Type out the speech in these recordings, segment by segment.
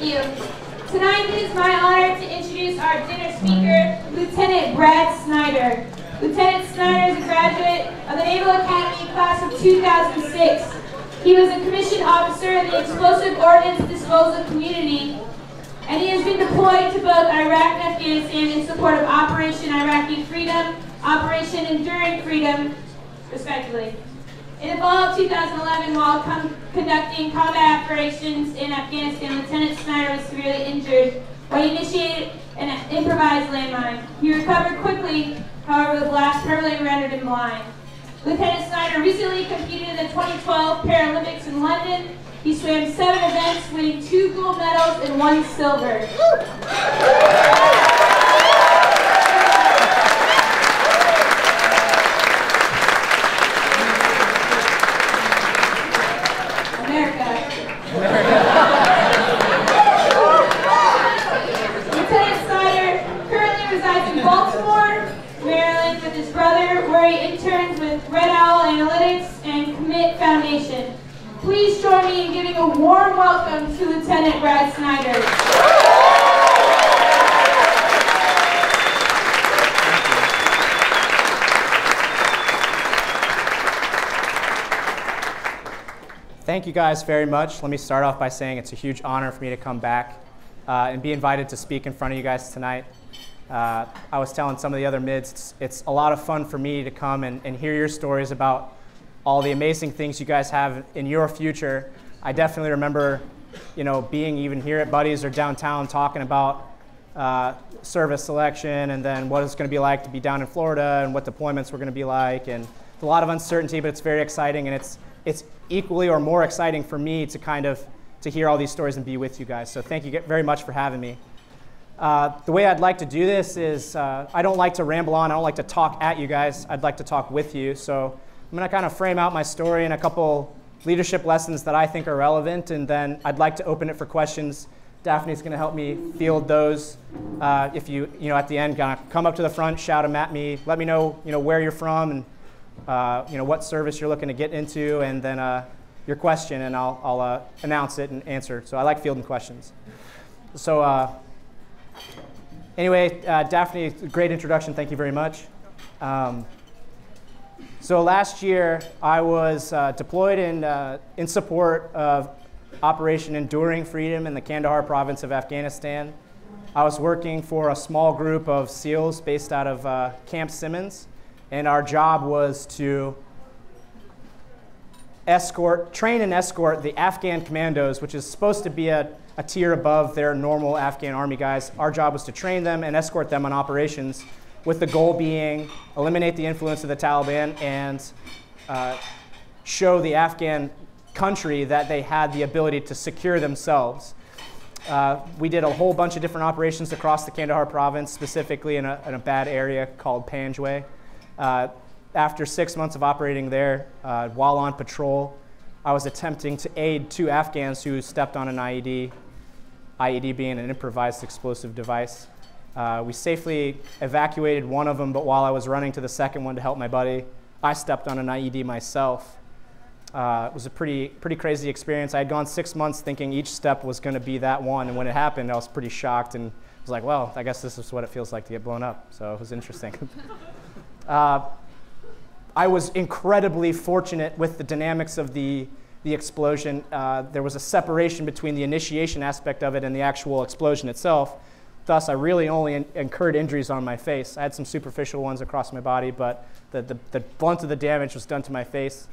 Thank you. Tonight it is my honor to introduce our dinner speaker, Lieutenant Brad Snyder. Lieutenant Snyder is a graduate of the Naval Academy class of 2006. He was a commissioned officer in the Explosive Ordnance Disposal community, and he has been deployed to both Iraq and Afghanistan in support of Operation Iraqi Freedom, Operation Enduring Freedom, respectively. In the fall of 2011, while conducting combat operations in Afghanistan, Lieutenant Snyder was severely injured when he initiated an improvised landmine. He recovered quickly, however, the blast permanently rendered him blind. Lieutenant Snyder recently competed in the 2012 Paralympics in London. He swam 7 events, winning 2 gold medals and 1 silver. Please join me in giving a warm welcome to Lieutenant Brad Snyder. Thank you guys very much. Let me start off by saying it's a huge honor for me to come back and be invited to speak in front of you guys tonight. I was telling some of the other mids, it's a lot of fun for me to come and hear your stories about all the amazing things you guys have in your future. I definitely remember, you know, being even here at Buddy's or downtown talking about service selection and then what it's going to be like to be down in Florida and what deployments were going to be like, and a lot of uncertainty, but it's very exciting, and it's equally or more exciting for me to kind of to hear all these stories and be with you guys. So thank you very much for having me. The way I'd like to do this is I don't like to ramble on. I don't like to talk at you guys. I'd like to talk with you. So I'm going to kind of frame out my story and a couple leadership lessons that I think are relevant, and then I'd like to open it for questions. Daphne's going to help me field those. If you know, at the end, gonna come up to the front, shout them at me, let me know, you know, where you're from and you know, what service you're looking to get into, and then your question, and I'll announce it and answer. So I like fielding questions. So anyway, Daphne, great introduction. Thank you very much. So last year, I was deployed in support of Operation Enduring Freedom in the Kandahar province of Afghanistan. I was working for a small group of SEALs based out of Camp Simmons, and our job was to train and escort the Afghan commandos, which is supposed to be a tier above their normal Afghan army guys. Our job was to train them and escort them on operations, with the goal being eliminate the influence of the Taliban and show the Afghan country that they had the ability to secure themselves. We did a whole bunch of different operations across the Kandahar province, specifically in a bad area called Panjway. After 6 months of operating there, while on patrol, I was attempting to aid 2 Afghans who stepped on an IED, IED being an improvised explosive device. We safely evacuated one of them, but while I was running to the second one to help my buddy, I stepped on an IED myself. It was a pretty crazy experience. I had gone 6 months thinking each step was going to be that one, and when it happened, I was pretty shocked and was like, well, I guess this is what it feels like to get blown up. So it was interesting. I was incredibly fortunate with the dynamics of the explosion. There was a separation between the initiation aspect of it and the actual explosion itself. Thus, I really only incurred injuries on my face. I had some superficial ones across my body, but the brunt of the damage was done to my face.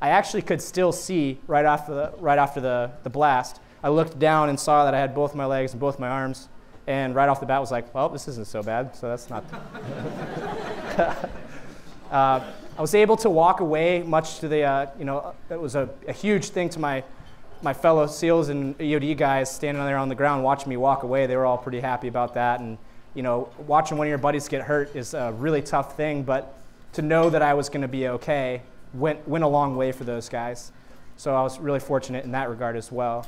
I actually could still see right after the blast. I looked down and saw that I had both my legs and both my arms, and right off the bat was like, well, this isn't so bad, so that's not. I was able to walk away, much to the, you know, it was a huge thing to my fellow SEALs and EOD guys standing there on the ground watching me walk away. They were all pretty happy about that, and you know, watching one of your buddies get hurt is a really tough thing, but to know that I was going to be okay went a long way for those guys. So I was really fortunate in that regard as well.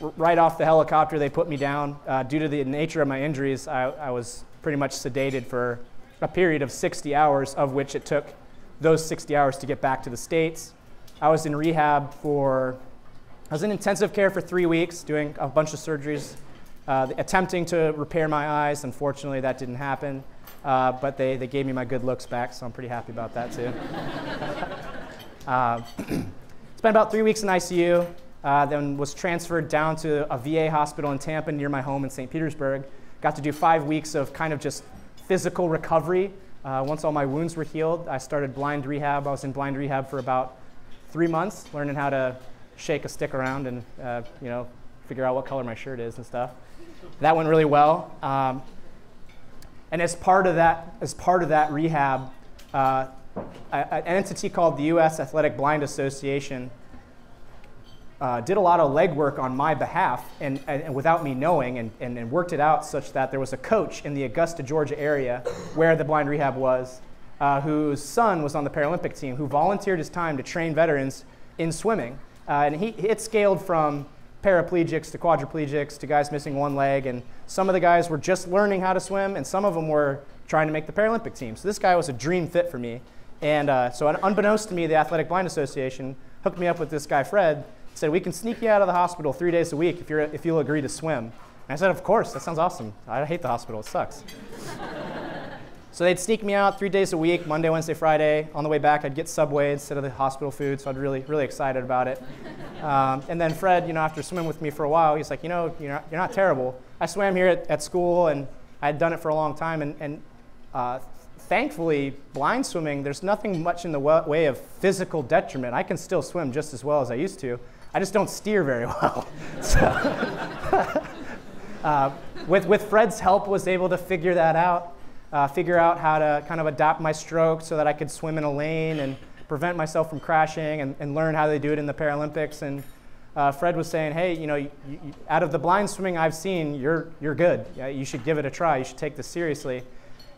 Right off the helicopter, they put me down. Due to the nature of my injuries, I was pretty much sedated for a period of 60 hours, of which it took those 60 hours to get back to the States. I was in rehab for I was in intensive care for 3 weeks, doing a bunch of surgeries, attempting to repair my eyes. Unfortunately, that didn't happen. But they gave me my good looks back, so I'm pretty happy about that, too. Spent about 3 weeks in ICU, then was transferred down to a VA hospital in Tampa near my home in St. Petersburg. Got to do 5 weeks of kind of just physical recovery. Once all my wounds were healed, I started blind rehab. I was in blind rehab for about 3 months, learning how to shake a stick around and you know, figure out what color my shirt is and stuff. That went really well. And as part of that rehab, an entity called the U.S. Athletic Blind Association did a lot of legwork on my behalf and without me knowing, and worked it out such that there was a coach in the Augusta, Georgia area where the blind rehab was, whose son was on the Paralympic team, who volunteered his time to train veterans in swimming. And it scaled from paraplegics to quadriplegics to guys missing one leg, and some of the guys were just learning how to swim, and some of them were trying to make the Paralympic team. So this guy was a dream fit for me. And so unbeknownst to me, the Athletic Blind Association hooked me up with this guy, Fred, said, we can sneak you out of the hospital 3 days a week if you'll agree to swim. And I said, of course, that sounds awesome. I hate the hospital, it sucks. So they'd sneak me out 3 days a week, Monday, Wednesday, Friday. On the way back, I'd get Subway instead of the hospital food, so I'd really excited about it. And then Fred, you know, after swimming with me for a while, he's like, you know, you're not terrible. I swam here at school, and I had done it for a long time, and thankfully, blind swimming, there's nothing much in the way of physical detriment. I can still swim just as well as I used to. I just don't steer very well. So, with Fred's help, was able to figure that out, figure out how to kind of adapt my stroke so that I could swim in a lane and prevent myself from crashing, and learn how they do it in the Paralympics. And Fred was saying, hey, you know, out of the blind swimming I've seen, you're good. Yeah, you should give it a try. You should take this seriously.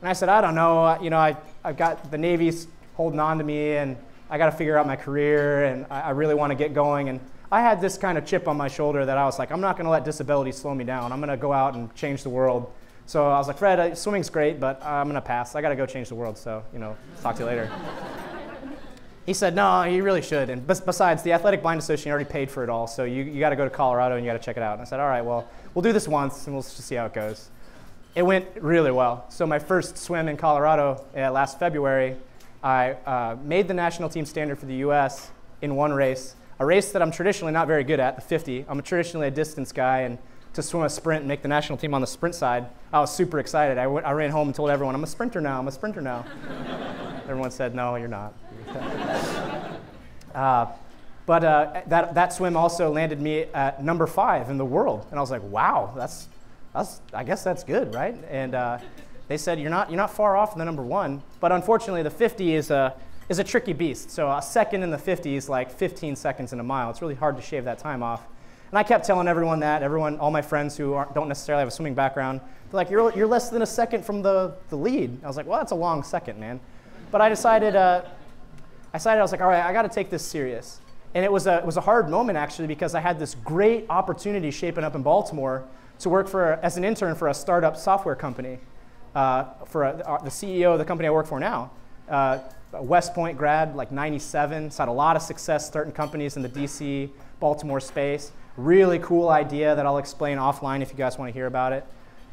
And I said, I don't know, you know, I've got the Navy's holding on to me, and I got to figure out my career, and I really want to get going. And I had this kind of chip on my shoulder that I was like, I'm not going to let disability slow me down. I'm going to go out and change the world. So I was like, Fred, swimming's great, but I'm going to pass. I got to go change the world, so, you know, talk to you later. He said, no, you really should. And besides, the Athletic Blind Association already paid for it all, so you got to go to Colorado, and you got to check it out. And I said, all right, well, we'll do this once, and we'll just see how it goes. It went really well. So my first swim in Colorado last February, I made the national team standard for the U.S. in one race, a race that I'm traditionally not very good at, the 50. I'm traditionally a distance guy, and to swim a sprint and make the national team on the sprint side, I was super excited. I ran home and told everyone, I'm a sprinter now, I'm a sprinter now. Everyone said, no, you're not. That swim also landed me at number 5 in the world, and I was like, wow, I guess that's good, right? And they said, you're not far off the number 1, but unfortunately the 50 is a tricky beast. So a second in the 50 is like 15 seconds in a mile. It's really hard to shave that time off. And I kept telling everyone that, all my friends who don't necessarily have a swimming background, they're like, you're less than a second from the lead. I was like, well, that's a long second, man. But I decided, I was like, all right, I got to take this serious. And it was a hard moment, actually, because I had this great opportunity shaping up in Baltimore to work as an intern for a startup software company, the CEO of the company I work for now. West Point grad, like 97, so had a lot of success starting companies in the D.C., Baltimore space. Really cool idea that I'll explain offline if you guys want to hear about it.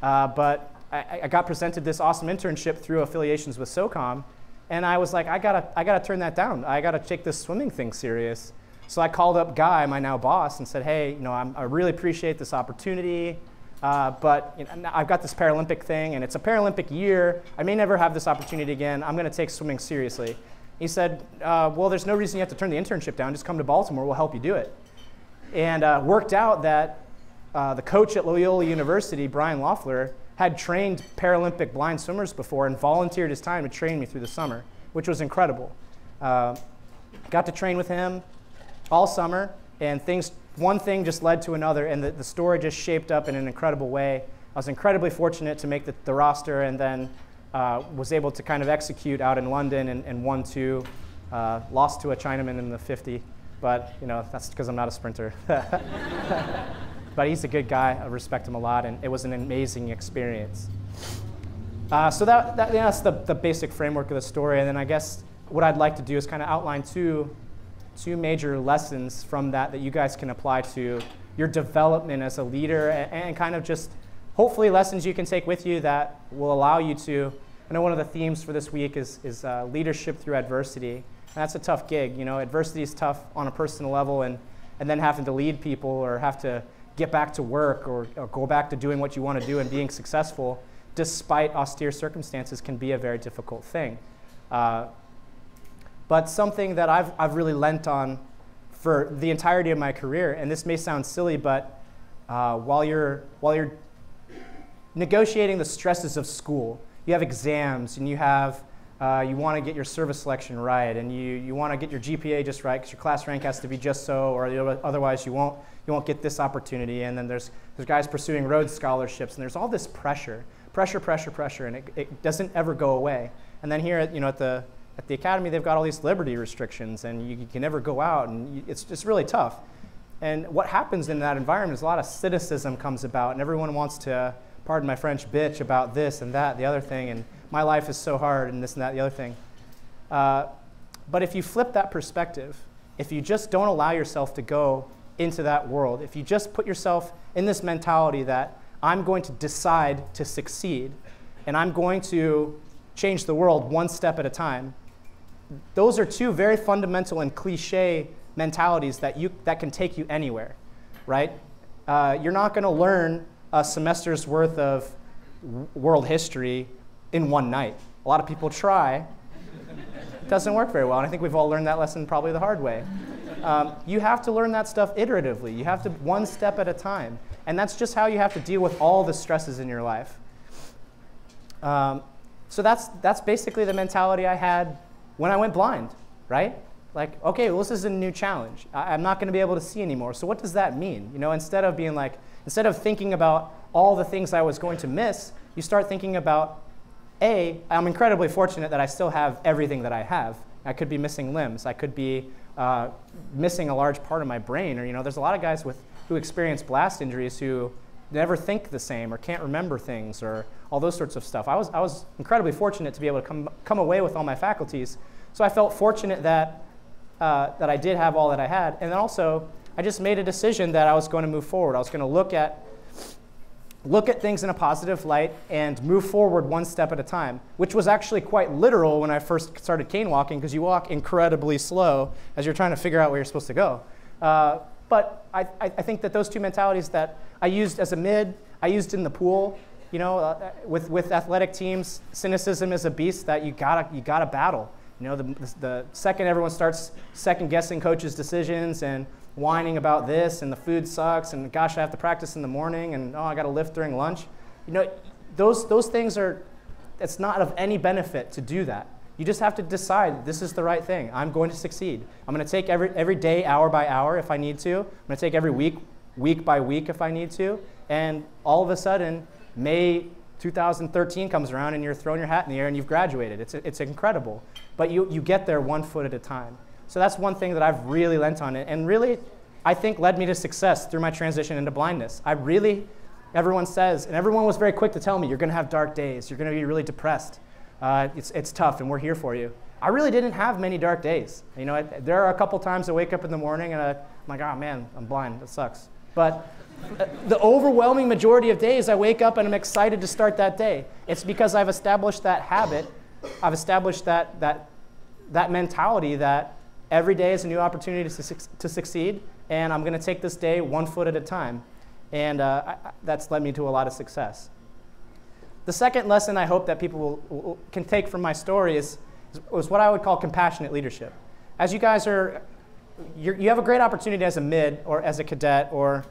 But I got presented this awesome internship through affiliations with SOCOM, and I was like, I gotta turn that down. I gotta take this swimming thing serious. So I called up Guy, my now boss, and said, hey, you know, I really appreciate this opportunity. But you know, I've got this Paralympic thing, and it's a Paralympic year. I may never have this opportunity again. I'm going to take swimming seriously. He said, well, there's no reason you have to turn the internship down. Just come to Baltimore. We'll help you do it. And worked out that the coach at Loyola University, Brian Loeffler, had trained Paralympic blind swimmers before and volunteered his time to train me through the summer, which was incredible. Got to train with him all summer, and one thing just led to another, and the story just shaped up in an incredible way. I was incredibly fortunate to make the roster, and then was able to kind of execute out in London and won two, lost to a Chinaman in the 50. But you know, that's because I'm not a sprinter. But he's a good guy. I respect him a lot, and it was an amazing experience. So that's the basic framework of the story, and then I guess what I'd like to do is kind of outline too two major lessons from that that you guys can apply to your development as a leader and kind of just hopefully lessons you can take with you that will allow you to. I know one of the themes for this week is leadership through adversity. And that's a tough gig. You know, adversity is tough on a personal level, and then having to lead people or have to get back to work or go back to doing what you want to do and being successful despite austere circumstances can be a very difficult thing. But something that I've really lent on for the entirety of my career, and this may sound silly, but while you're negotiating the stresses of school, you have exams, and you have you want to get your service selection right, and you want to get your GPA just right because your class rank has to be just so, or otherwise you won't get this opportunity. And then there's guys pursuing Rhodes scholarships, and there's all this pressure, and it doesn't ever go away. And then here, at the academy, they've got all these liberty restrictions, and you can never go out, and it's just really tough. And what happens in that environment is a lot of cynicism comes about, and everyone wants to, pardon my French, bitch about this and that, the other thing, and my life is so hard, and this and that, the other thing. But if you flip that perspective, if you just don't allow yourself to go into that world, if you just put yourself in this mentality that I'm going to decide to succeed, and I'm going to change the world one step at a time, those are two very fundamental and cliche mentalities that can take you anywhere, right? You're not going to learn a semester's worth of world history in one night. A lot of people try. It doesn't work very well, and I think we've all learned that lesson probably the hard way. You have to learn that stuff iteratively. You have to one step at a time, and that's just how you have to deal with all the stresses in your life. So that's basically the mentality I had when I went blind, right? Like, okay, well, this is a new challenge. I'm not going to be able to see anymore. So what does that mean? You know, instead of thinking about all the things I was going to miss, you start thinking about, A, I'm incredibly fortunate that I still have everything that I have. I could be missing limbs. I could be missing a large part of my brain. Or, you know, there's a lot of guys who experience blast injuries who never think the same or can't remember things or all those sorts of stuff. I was incredibly fortunate to be able to come away with all my faculties. So I felt fortunate that I did have all that I had. And then also, I just made a decision that I was going to move forward. I was going to look at things in a positive light and move forward one step at a time, which was actually quite literal when I first started cane walking, because you walk incredibly slow as you're trying to figure out where you're supposed to go. But I think that those two mentalities that I used as a mid, I used in the pool, you know, with athletic teams, cynicism is a beast that you gotta battle. You know, the second everyone starts second guessing coaches' decisions and whining about this and the food sucks and gosh, I have to practice in the morning and oh, I gotta lift during lunch. You know, those things are, it's not of any benefit to do that. You just have to decide this is the right thing. I'm going to succeed. I'm gonna take every day, hour by hour if I need to. I'm gonna take every week, week by week if I need to, and all of a sudden, May 2013 comes around and you're throwing your hat in the air and you've graduated. It's incredible, but you get there one foot at a time. So that's one thing that I've really lent on it, and really, I think led me to success through my transition into blindness. Everyone says, and everyone was very quick to tell me, you're gonna have dark days, you're gonna be really depressed, it's tough and we're here for you. I really didn't have many dark days. You know, there are a couple times I wake up in the morning and I'm like, oh man, I'm blind, that sucks. But the overwhelming majority of days I wake up and I'm excited to start that day. It's because I've established that habit, I've established that mentality that every day is a new opportunity to succeed, and I'm gonna take this day one foot at a time. And that's led me to a lot of success. The second lesson I hope that people can take from my story was what I would call compassionate leadership. As you guys you have a great opportunity as a mid or as a cadet or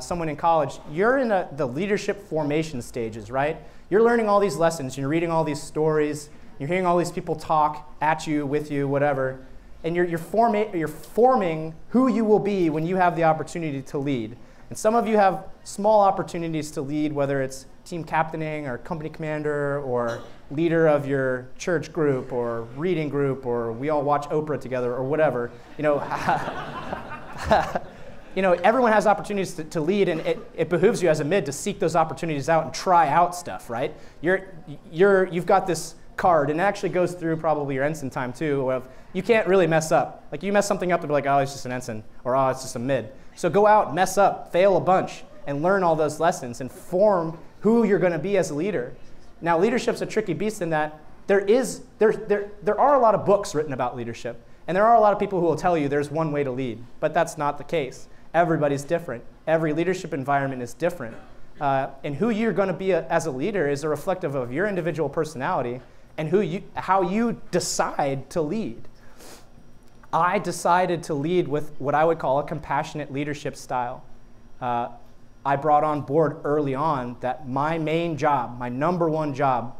someone in college, you're in the leadership formation stages, right? You're learning all these lessons, you're reading all these stories, you're hearing all these people talk at you, with you, whatever, and you're forming who you will be when you have the opportunity to lead. And some of you have small opportunities to lead, whether it's team captaining or company commander or leader of your church group or reading group or we all watch Oprah together or whatever. You know, you know, everyone has opportunities to lead, and it behooves you as a mid to seek those opportunities out and try out stuff, right? You've got this card, and it actually goes through probably your ensign time too, of you can't really mess up. Like you mess something up, they'll be like, oh, it's just an ensign, or oh, it's just a mid. So go out, mess up, fail a bunch, and learn all those lessons and form who you're gonna be as a leader. Now leadership's a tricky beast in that there are a lot of books written about leadership, and there are a lot of people who will tell you there's one way to lead, but that's not the case. Everybody's different. Every leadership environment is different. And who you're going to be as a leader is reflective of your individual personality and who you, how you decide to lead. I decided to lead with what I would call a compassionate leadership style. I brought on board early on that my main job, my number 1 job,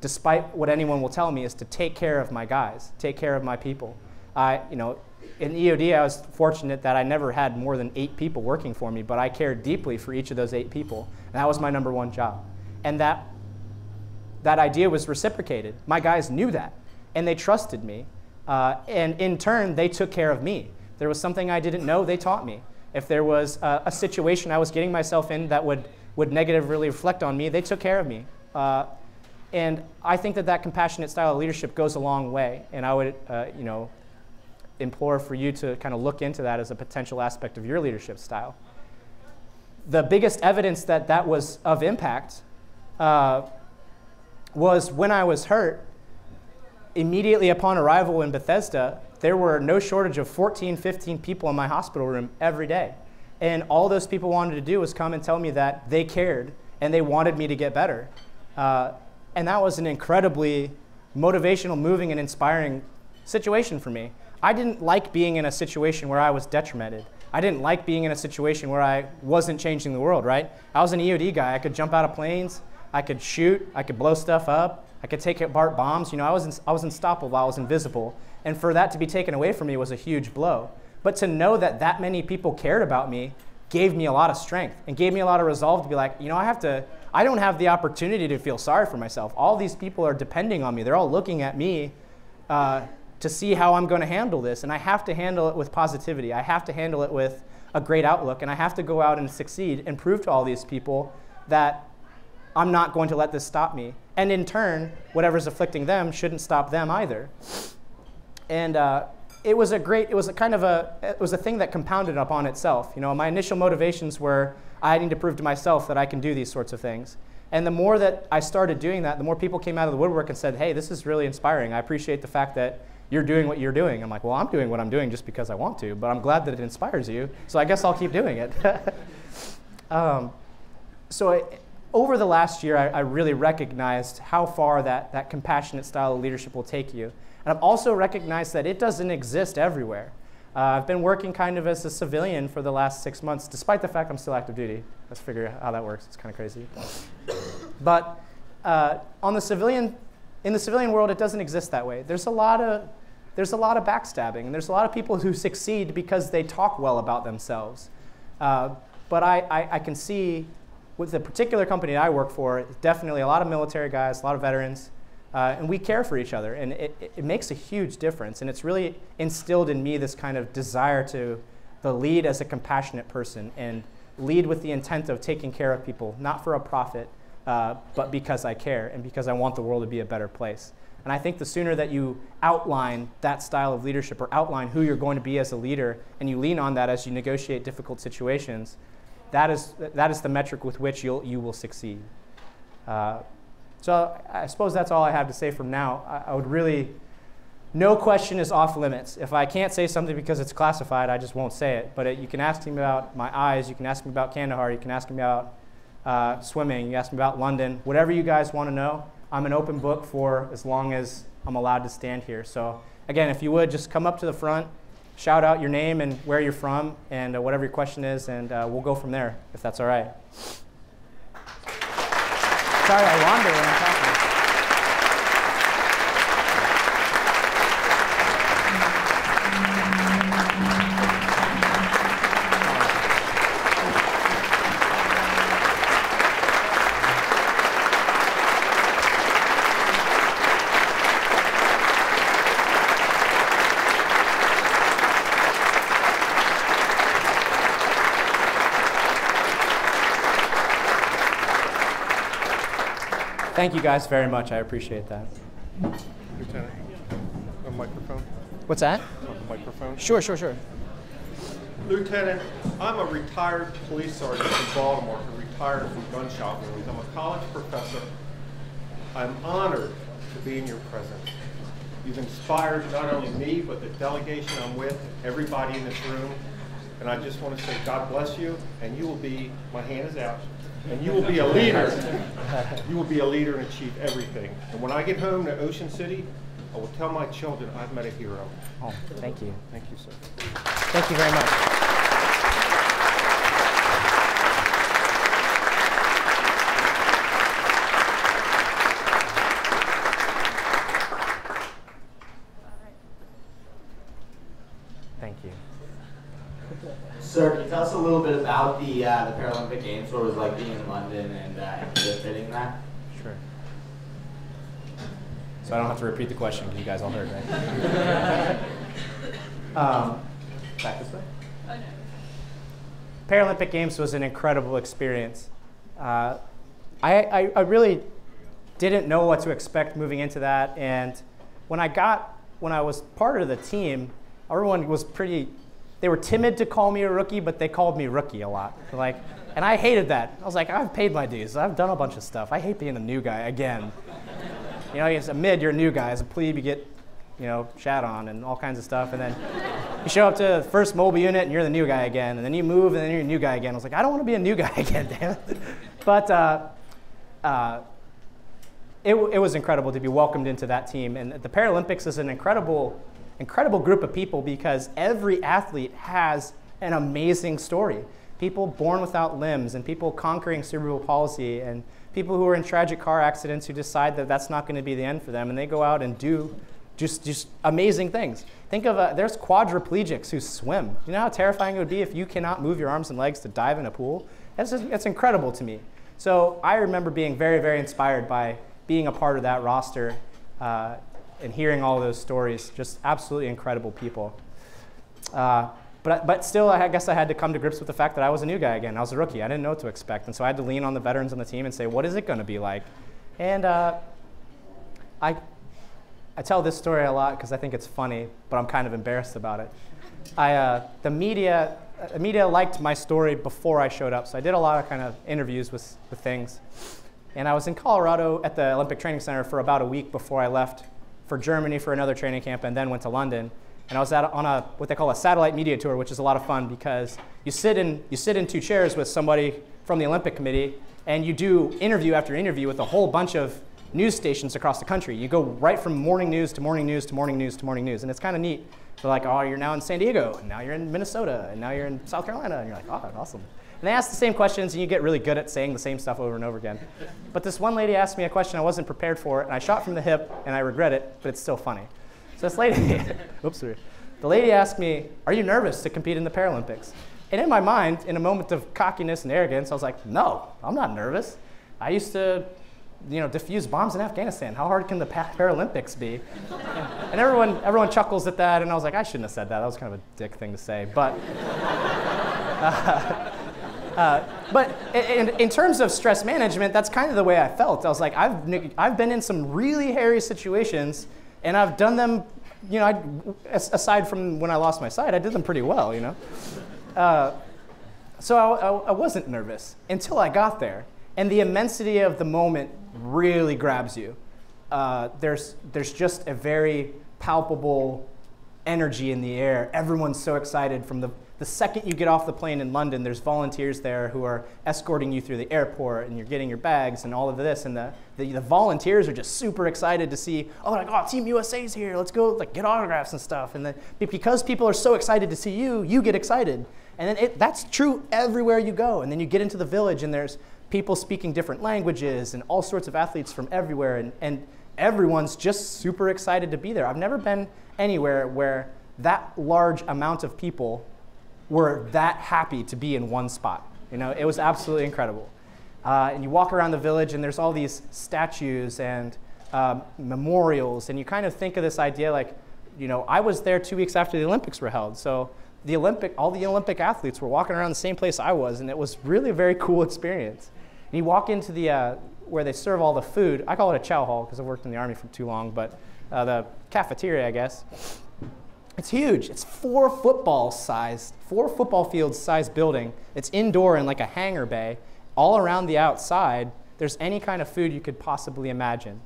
despite what anyone will tell me, is to take care of my guys, take care of my people. In EOD, I was fortunate that I never had more than 8 people working for me, but I cared deeply for each of those 8 people. And that was my number 1 job. And that idea was reciprocated. My guys knew that, and they trusted me. And in turn, they took care of me. If there was something I didn't know, they taught me. If there was a situation I was getting myself in that would negatively reflect on me, they took care of me. And I think that compassionate style of leadership goes a long way. And I would, implore for you to kind of look into that as a potential aspect of your leadership style. The biggest evidence that was of impact was when I was hurt. Immediately upon arrival in Bethesda, there were no shortage of 14, 15 people in my hospital room every day. And all those people wanted to do was come and tell me that they cared and they wanted me to get better. And that was an incredibly motivational, moving, and inspiring situation for me. I didn't like being in a situation where I was detrimented. I didn't like being in a situation where I wasn't changing the world, right? I was an EOD guy. I could jump out of planes. I could shoot. I could blow stuff up. I could take apart bombs. You know, I was unstoppable. I was invisible. And for that to be taken away from me was a huge blow. But to know that many people cared about me gave me a lot of strength and gave me a lot of resolve to be like, you know, I don't have the opportunity to feel sorry for myself. All these people are depending on me. They're all looking at me to see how I'm going to handle this. And I have to handle it with positivity. I have to handle it with a great outlook. And I have to go out and succeed and prove to all these people that I'm not going to let this stop me. And in turn, whatever's afflicting them shouldn't stop them either. And it was a thing that compounded upon itself. You know, my initial motivations were, I need to prove to myself that I can do these sorts of things. And the more that I started doing that, the more people came out of the woodwork and said, hey, this is really inspiring. I appreciate the fact that you're doing what you're doing. I'm like, well, I'm doing what I'm doing just because I want to, but I'm glad that it inspires you, so I guess I'll keep doing it. Over the last year, I really recognized how far that compassionate style of leadership will take you. And I've also recognized that it doesn't exist everywhere. I've been working kind of as a civilian for the last 6 months, despite the fact I'm still active duty. Let's figure out how that works. It's kind of crazy. But in the civilian world, it doesn't exist that way. There's a lot of backstabbing, and there's a lot of people who succeed because they talk well about themselves. But I can see with the particular company I work for, definitely a lot of military guys, a lot of veterans, and we care for each other, and it makes a huge difference. And it's really instilled in me this kind of desire to lead as a compassionate person and lead with the intent of taking care of people, not for a profit, but because I care and because I want the world to be a better place. And I think the sooner that you outline that style of leadership or outline who you're going to be as a leader and you lean on that as you negotiate difficult situations, that is the metric with which you will succeed. So I suppose that's all I have to say from now. I would really, no question is off limits. If I can't say something because it's classified, I just won't say it. But you can ask me about my eyes. You can ask me about Kandahar. You can ask me about swimming. You can ask me about London. Whatever you guys want to know. I'm an open book for as long as I'm allowed to stand here. So again, if you would, just come up to the front, shout out your name and where you're from and whatever your question is, and we'll go from there, if that's all right. Sorry, I wander when I'm talking. Thank you guys very much. I appreciate that. Lieutenant, a microphone. What's that? A microphone. Sure. Lieutenant, I'm a retired police sergeant in Baltimore who retired from gunshot wounds. I'm a college professor. I'm honored to be in your presence. You've inspired not only me, but the delegation I'm with, everybody in this room. And I just want to say God bless you, and you will be, my hand is out, and you will be a leader. You will be a leader and achieve everything. And when I get home to Ocean City, I will tell my children I've met a hero. Oh, thank you. Thank you, sir. Thank you very much. Sir, can you tell us a little bit about the Paralympic Games, what it was like being in London and fitting that? Sure. So I don't have to repeat the question because you guys all heard, right? Back this way. Oh, no. Paralympic Games was an incredible experience. I really didn't know what to expect moving into that, and when I was part of the team, everyone was pretty. They were timid to call me a rookie, but they called me rookie a lot. Like, and I hated that. I was like, I've paid my dues. I've done a bunch of stuff. I hate being a new guy again. You know, as a mid, you're a new guy. As a plebe, you get, you know, shat on and all kinds of stuff. And then you show up to the first mobile unit, and you're the new guy again. And then you move, and then you're a new guy again. I was like, I don't want to be a new guy again, damn it. But it was incredible to be welcomed into that team. And the Paralympics is an incredible group of people because every athlete has an amazing story. People born without limbs and people conquering cerebral palsy and people who are in tragic car accidents who decide that that's not going to be the end for them and they go out and do just amazing things. Think of, there's quadriplegics who swim. You know how terrifying it would be if you cannot move your arms and legs to dive in a pool? That's incredible to me. So I remember being very, very inspired by being a part of that roster and hearing all those stories, just absolutely incredible people. But still, I guess I had to come to grips with the fact that I was a new guy again. I was a rookie. I didn't know what to expect. And so I had to lean on the veterans on the team and say, what is it going to be like? And I tell this story a lot because I think it's funny, but I'm kind of embarrassed about it. The media liked my story before I showed up. So I did a lot of kind of interviews with things. And I was in Colorado at the Olympic Training Center for about a week before I left for Germany for another training camp, and then went to London. And I was on a, what they call a satellite media tour, which is a lot of fun because you sit in two chairs with somebody from the Olympic Committee, and you do interview after interview with a whole bunch of news stations across the country. You go right from morning news to morning news to morning news to morning news, and it's kind of neat. They're like, oh, you're now in San Diego, and now you're in Minnesota, and now you're in South Carolina, and you're like, oh, awesome. And they ask the same questions, and you get really good at saying the same stuff over and over again. But this one lady asked me a question I wasn't prepared for, and I shot from the hip, and I regret it, but it's still funny. So this lady, oops, sorry. The lady asked me, are you nervous to compete in the Paralympics? And in my mind, in a moment of cockiness and arrogance, I was like, no, I'm not nervous. I used to, you know, defuse bombs in Afghanistan. How hard can the Paralympics be? And everyone chuckles at that, and I was like, I shouldn't have said that. That was kind of a dick thing to say, but. But in terms of stress management, that's kind of the way I felt. I was like, I've been in some really hairy situations, and I've done them, you know, aside from when I lost my sight, I did them pretty well, you know? So I wasn't nervous until I got there. And the immensity of the moment really grabs you. There's just a very palpable energy in the air. Everyone's so excited from the second you get off the plane in London, there's volunteers there who are escorting you through the airport, and you're getting your bags and all of this. And the volunteers are just super excited to see, oh, like, oh, Team USA's here. Let's go, like, get autographs and stuff. And then because people are so excited to see you, you get excited. And then that's true everywhere you go. And then you get into the village, and there's people speaking different languages and all sorts of athletes from everywhere. And everyone's just super excited to be there. I've never been anywhere where that large amount of people were that happy to be in one spot. You know, it was absolutely incredible. And you walk around the village, and there's all these statues and memorials, and you kind of think of this idea like, you know, I was there 2 weeks after the Olympics were held, so all the Olympic athletes were walking around the same place I was, and it was really a very cool experience. And you walk into where they serve all the food. I call it a chow hall because I've worked in the Army for too long, but the cafeteria, I guess. It's huge. It's four football field sized building. It's indoor in like a hangar bay. All around the outside, there's any kind of food you could possibly imagine.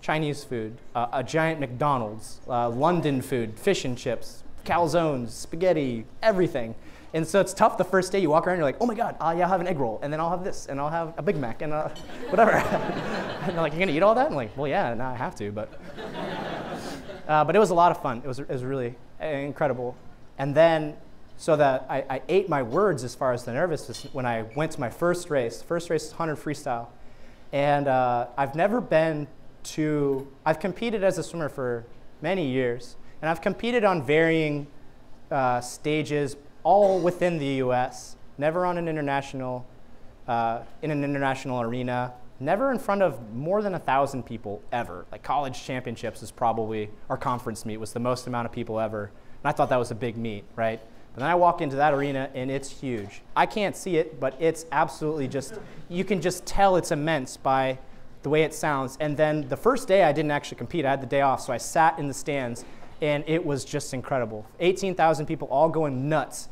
Chinese food, a giant McDonald's, London food, fish and chips, calzones, spaghetti, everything. And so it's tough the first day you walk around, you're like, oh my God, I'll have an egg roll, and then I'll have this, and I'll have a Big Mac, and whatever. And they're like, you're gonna eat all that? I'm like, well, yeah, now I have to, but it was a lot of fun. It was really incredible. And then, so that I ate my words as far as the nervousness when I went to my first race. First race is 100 freestyle. And I've never been to, I've competed as a swimmer for many years. And I've competed on varying stages, all within the US, never on an international, in an international arena, never in front of more than 1,000 people ever. Like college championships is probably, our conference meet was the most amount of people ever. And I thought that was a big meet, right? But then I walk into that arena and it's huge. I can't see it, but it's absolutely just, you can just tell it's immense by the way it sounds. And then the first day I didn't actually compete, I had the day off, so I sat in the stands and it was just incredible. 18,000 people all going nuts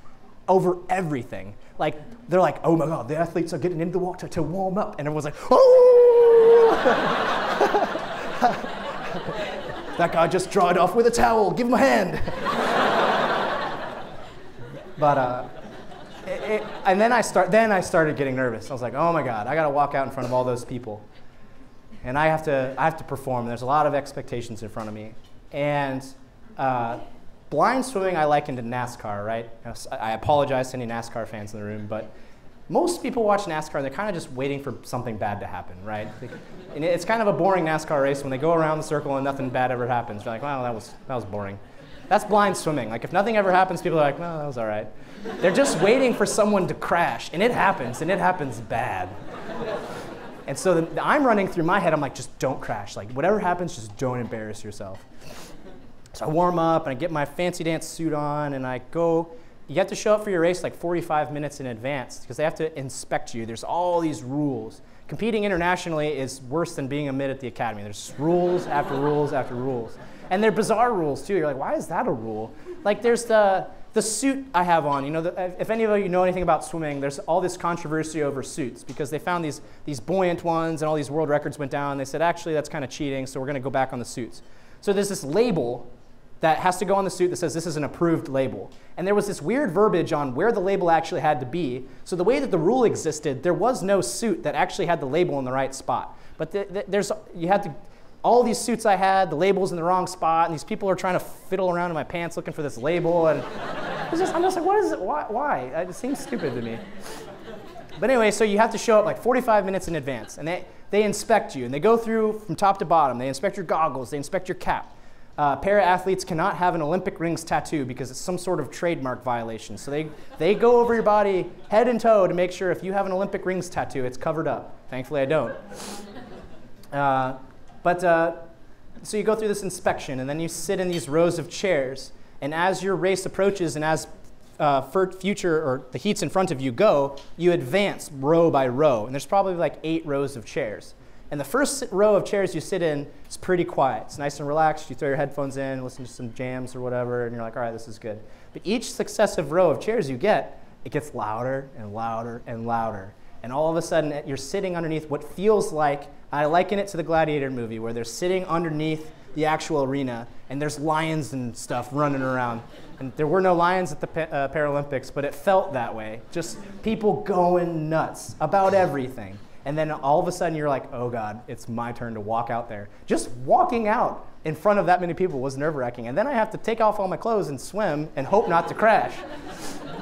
over everything. Like, they're like, oh my God, the athletes are getting into the water to warm up. And everyone's like, oh! That guy just dried off with a towel, give him a hand. But, and then I started getting nervous. I was like, oh my God, I gotta walk out in front of all those people. And I have to perform. There's a lot of expectations in front of me. And blind swimming I liken to NASCAR, right? I apologize to any NASCAR fans in the room, but most people watch NASCAR and they're kind of just waiting for something bad to happen, right? And it's kind of a boring NASCAR race when they go around the circle and nothing bad ever happens. They're like, well, that was boring. That's blind swimming. Like if nothing ever happens, people are like, well, that was all right. They're just waiting for someone to crash, and it happens bad. And so I'm running through my head, I'm like, just don't crash. Like whatever happens, just don't embarrass yourself. So I warm up and I get my fancy dance suit on and I go. You have to show up for your race like 45 minutes in advance because they have to inspect you. There's all these rules. Competing internationally is worse than being a mid at the academy. There's rules after rules after rules. And they're bizarre rules too. You're like, why is that a rule? Like there's the suit I have on, you know, if any of you know anything about swimming, there's all this controversy over suits because they found these buoyant ones and all these world records went down. They said, actually, that's kind of cheating, so we're going to go back on the suits. So there's this label that has to go on the suit that says this is an approved label. And there was this weird verbiage on where the label actually had to be. So the way that the rule existed, there was no suit that actually had the label in the right spot. But you had to... All these suits I had, the label's in the wrong spot, and these people are trying to fiddle around in my pants looking for this label, and I'm just like, what is it? Why? It seems stupid to me. But anyway, so you have to show up like 45 minutes in advance, and they inspect you, and they go through from top to bottom. They inspect your goggles, they inspect your cap. Para-athletes cannot have an Olympic rings tattoo because it's some sort of trademark violation. So they go over your body head and toe to make sure if you have an Olympic rings tattoo, it's covered up. Thankfully, I don't. So you go through this inspection, and then you sit in these rows of chairs. And as your race approaches and as the heats in front of you go, you advance row by row. And there's probably like 8 rows of chairs. And the first row of chairs you sit in is pretty quiet. It's nice and relaxed. You throw your headphones in, listen to some jams or whatever, and you're like, all right, this is good. But each successive row of chairs you get, it gets louder and louder and louder. And all of a sudden, you're sitting underneath what feels like, I liken it to the Gladiator movie, where they're sitting underneath the actual arena, and there's lions and stuff running around. And there were no lions at the Paralympics, but it felt that way. Just people going nuts about everything. And then all of a sudden, you're like, oh God, it's my turn to walk out there. Just walking out in front of that many people was nerve-wracking. And then I have to take off all my clothes and swim and hope not to crash.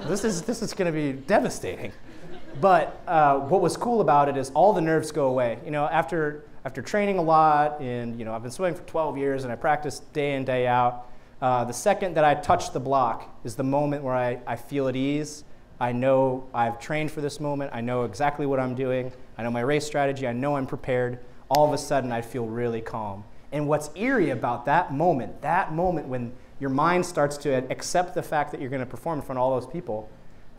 This is gonna be devastating. But what was cool about it is all the nerves go away. You know, after training a lot, and you know, I've been swimming for 12 years, and I practice day in, day out. The second that I touch the block is the moment where I feel at ease. I know I've trained for this moment. I know exactly what I'm doing. I know my race strategy. I know I'm prepared. All of a sudden, I feel really calm. And what's eerie about that moment when your mind starts to accept the fact that you're going to perform in front of all those people,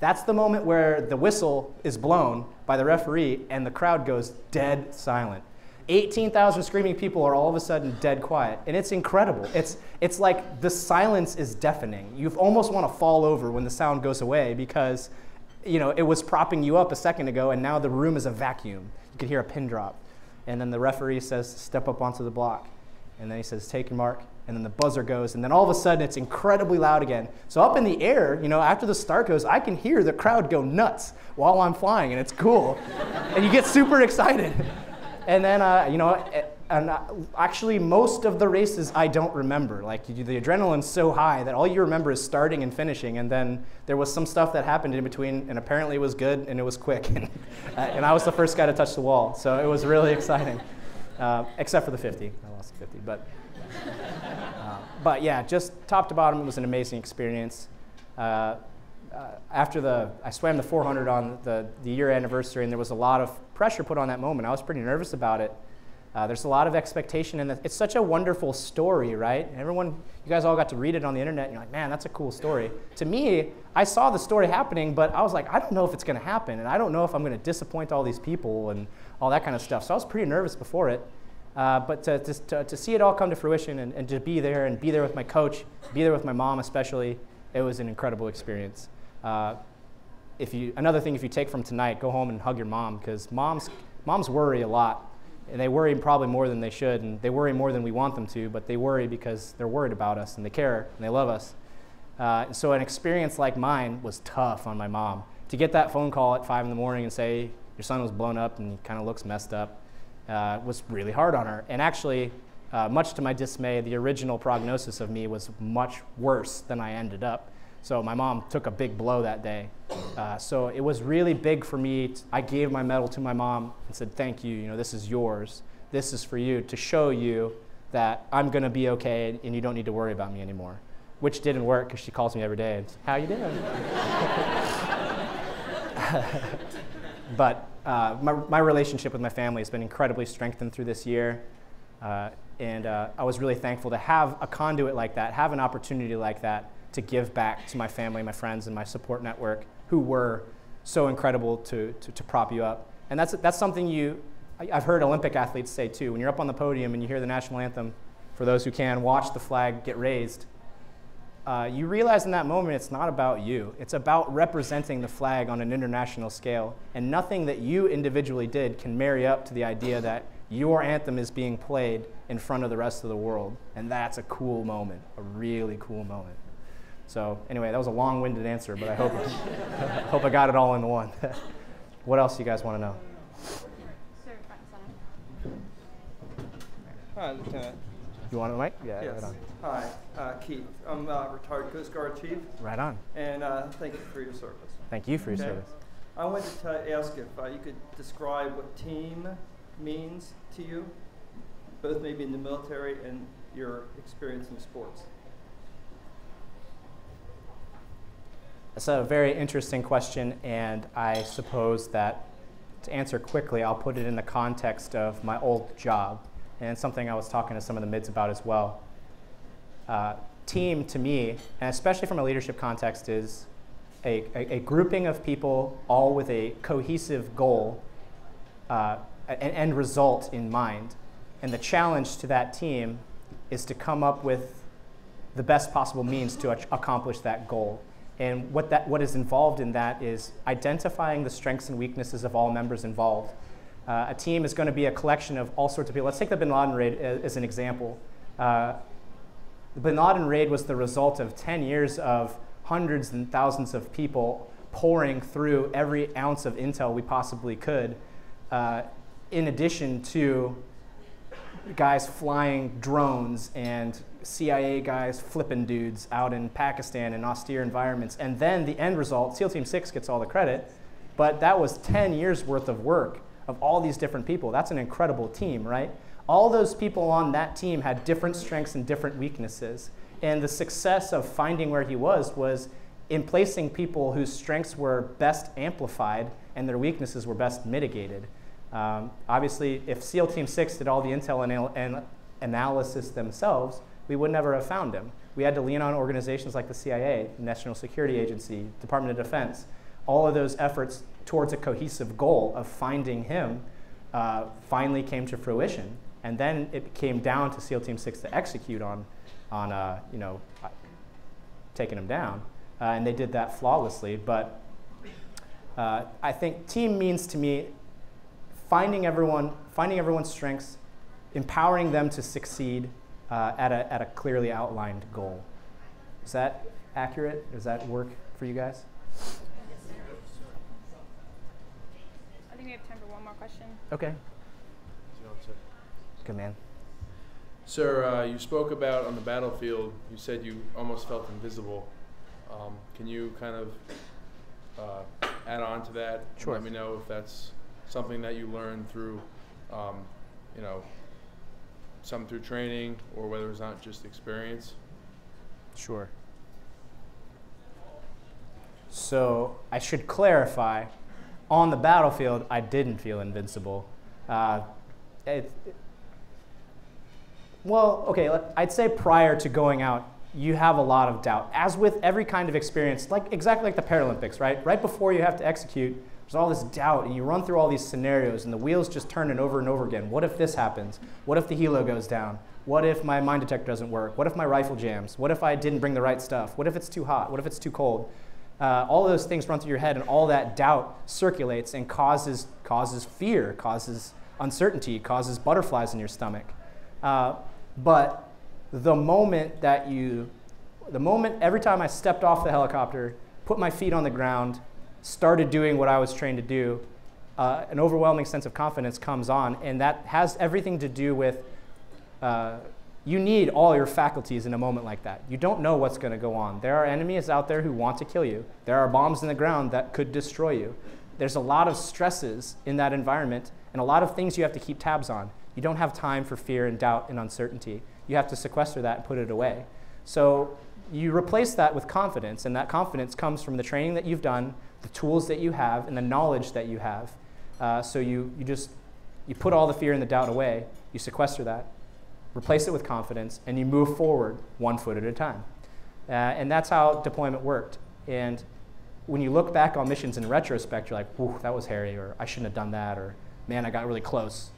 That's the moment where the whistle is blown by the referee and the crowd goes dead silent. 18,000 screaming people are all of a sudden dead quiet, and it's incredible. It's like the silence is deafening. You almost want to fall over when the sound goes away because, you know, it was propping you up a second ago, and now the room is a vacuum. You can hear a pin drop. And then the referee says, step up onto the block. And then he says, take your mark. And then the buzzer goes, and then all of a sudden it's incredibly loud again. So up in the air, you know, after the start goes, I can hear the crowd go nuts while I'm flying, and it's cool. And you get super excited. And then, you know, and actually most of the races I don't remember. Like, the adrenaline's so high that all you remember is starting and finishing, and then there was some stuff that happened in between, and apparently it was good, and it was quick. And I was the first guy to touch the wall, so it was really exciting. Except for the 50. I lost the 50, but yeah, just top to bottom, it was an amazing experience. After I swam the 400 on the year anniversary, and there was a lot of pressure put on that moment. I was pretty nervous about it. There's a lot of expectation, and it's such a wonderful story, right? And everyone, you guys all got to read it on the internet, and you're like, man, that's a cool story. To me, I saw the story happening, but I was like, I don't know if it's going to happen, and I don't know if I'm going to disappoint all these people and all that kind of stuff. So I was pretty nervous before it. But to see it all come to fruition and to be there with my coach, be there with my mom especially, it was an incredible experience. Another thing, if you take from tonight, go home and hug your mom, because moms worry a lot. And they worry probably more than they should, and they worry more than we want them to, but they worry because they're worried about us, and they care, and they love us. So an experience like mine was tough on my mom. To get that phone call at 5 in the morning and say, your son was blown up and he kind of looks messed up, was really hard on her. And actually, much to my dismay, the original prognosis of me was much worse than I ended up. So my mom took a big blow that day. So it was really big for me. I gave my medal to my mom and said, thank you, you know, this is yours. This is for you to show you that I'm gonna be okay and you don't need to worry about me anymore, which didn't work because she calls me every day and says, how you doing? But my relationship with my family has been incredibly strengthened through this year. And I was really thankful to have a conduit like that, have an opportunity like that, to give back to my family, my friends, and my support network, who were so incredible to prop you up. And that's something I've heard Olympic athletes say too. When you're up on the podium and you hear the national anthem, for those who can, watch the flag get raised, you realize in that moment it's not about you. It's about representing the flag on an international scale. And nothing that you individually did can marry up to the idea that your anthem is being played in front of the rest of the world. And that's a cool moment, a really cool moment. So anyway, that was a long-winded answer, but I hope, I got it all in one. What else do you guys want to know? Sir, front and center. Hi, Lieutenant. You want a mic? Yeah, yes. Right on. Hi, Keith. I'm a retired Coast Guard Chief. Right on. And thank you for your service. Thank you for your service. I wanted to ask if you could describe what team means to you, both maybe in the military and your experience in sports. That's a very interesting question, and I suppose that to answer quickly, I'll put it in the context of my old job, and something I was talking to some of the mids about as well. Team, to me, and especially from a leadership context, is a grouping of people all with a cohesive goal, an end result in mind. And the challenge to that team is to come up with the best possible means to accomplish that goal. And what is involved in that is identifying the strengths and weaknesses of all members involved. A team is going to be a collection of all sorts of people. Let's take the Bin Laden raid as an example. The Bin Laden raid was the result of 10 years of hundreds and thousands of people pouring through every ounce of intel we possibly could, in addition to guys flying drones and CIA guys flipping dudes out in Pakistan in austere environments. And then the end result, SEAL Team 6 gets all the credit, but that was 10 years worth of work of all these different people. That's an incredible team, right? All those people on that team had different strengths and different weaknesses. And the success of finding where he was in placing people whose strengths were best amplified and their weaknesses were best mitigated. Obviously, if SEAL Team 6 did all the intel and analysis themselves, we would never have found him. We had to lean on organizations like the CIA, the National Security Agency, Department of Defense, all of those efforts towards a cohesive goal of finding him finally came to fruition. And then it came down to SEAL Team 6 to execute on you know, taking him down. And they did that flawlessly. But I think team means to me finding everyone's strengths, empowering them to succeed at a clearly outlined goal. Is that accurate? Does that work for you guys? I think we have time for one more question. Okay. Good man. Sir, you spoke about on the battlefield, you said you almost felt invisible. Can you kind of add on to that? Sure. Let me know if that's something that you learned through, you know, some through training or whether it's not just experience. Sure. So I should clarify, on the battlefield, I didn't feel invincible. Well, okay, I'd say prior to going out, you have a lot of doubt. As with every kind of experience, like exactly like the Paralympics, right? Right before you have to execute, there's all this doubt, and you run through all these scenarios, and the wheels just turning over and over again. What if this happens? What if the helo goes down? What if my mine detector doesn't work? What if my rifle jams? What if I didn't bring the right stuff? What if it's too hot? What if it's too cold? All those things run through your head, and all that doubt circulates and causes fear, causes uncertainty, causes butterflies in your stomach. But every time I stepped off the helicopter, put my feet on the ground, started doing what I was trained to do, an overwhelming sense of confidence comes on, and that has everything to do with you need all your faculties in a moment like that. You don't know what's going to go on. There are enemies out there who want to kill you. There are bombs in the ground that could destroy you. There's a lot of stresses in that environment and a lot of things you have to keep tabs on. You don't have time for fear and doubt and uncertainty. You have to sequester that and put it away. So you replace that with confidence, and that confidence comes from the training that you've done, the tools that you have, and the knowledge that you have. So you put all the fear and the doubt away, you sequester that, replace it with confidence, and you move forward one foot at a time. And that's how deployment worked. And when you look back on missions in retrospect, you're like, whew, that was hairy, or I shouldn't have done that, or man, I got really close.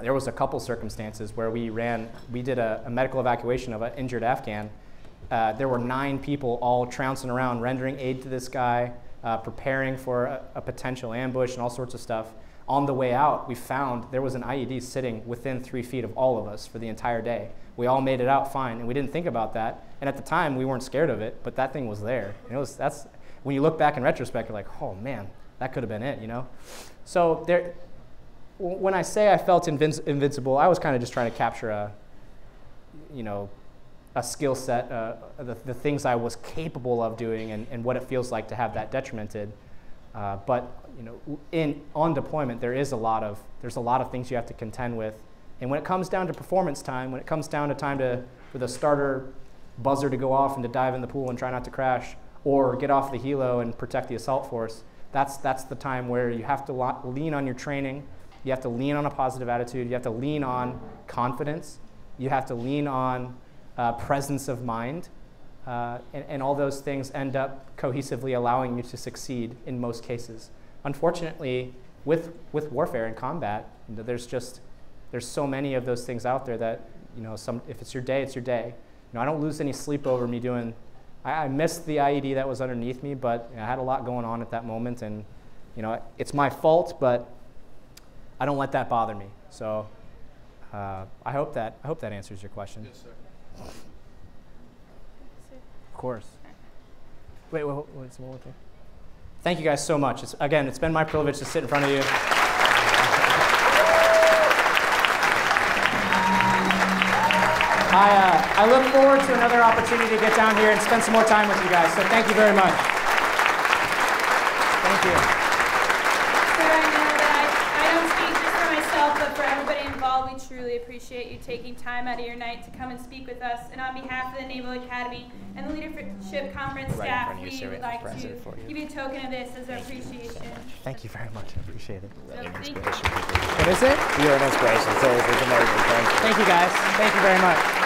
There was a couple circumstances where we did a medical evacuation of an injured Afghan. There were 9 people all trouncing around, rendering aid to this guy, preparing for a potential ambush and all sorts of stuff. On the way out, we found there was an IED sitting within 3 feet of all of us for the entire day. We all made it out fine, and we didn't think about that. And at the time, we weren't scared of it, but that thing was there. And when you look back in retrospect, you're like, oh man, that could have been it, you know? So when I say I felt invincible, I was kind of just trying to capture a skill set, the things I was capable of doing, and what it feels like to have that detrimented. But you know, on deployment, there's a lot of things you have to contend with. And when it comes down to performance time, when it comes down to time for the starter buzzer to go off and to dive in the pool and try not to crash, or get off the helo and protect the assault force, that's the time where you have to lean on your training. You have to lean on a positive attitude. You have to lean on confidence. You have to lean on presence of mind. And all those things end up cohesively allowing you to succeed in most cases. Unfortunately, with warfare and combat, you know, there's so many of those things out there that, you know, if it's your day, it's your day. You know, I don't lose any sleep over me doing. I missed the IED that was underneath me, but I had a lot going on at that moment, and you know, it's my fault, but I don't let that bother me. So I hope that answers your question. Yes, sir. Of course. Wait, thank you guys so much. It's been my privilege to sit in front of you. I look forward to another opportunity to get down here and spend some more time with you guys. So thank you very much. Thank you. So I know that I don't speak just for myself, but for everybody involved, we truly appreciate you taking time out of your night to come and speak with us. And on behalf of the Naval Academy and the Leadership Conference staff, we would like to give you a token of this as our appreciation. Thank you very much. I appreciate it. What is it? You're an inspiration. It's always an amazing. Thank you guys. Thank you very much.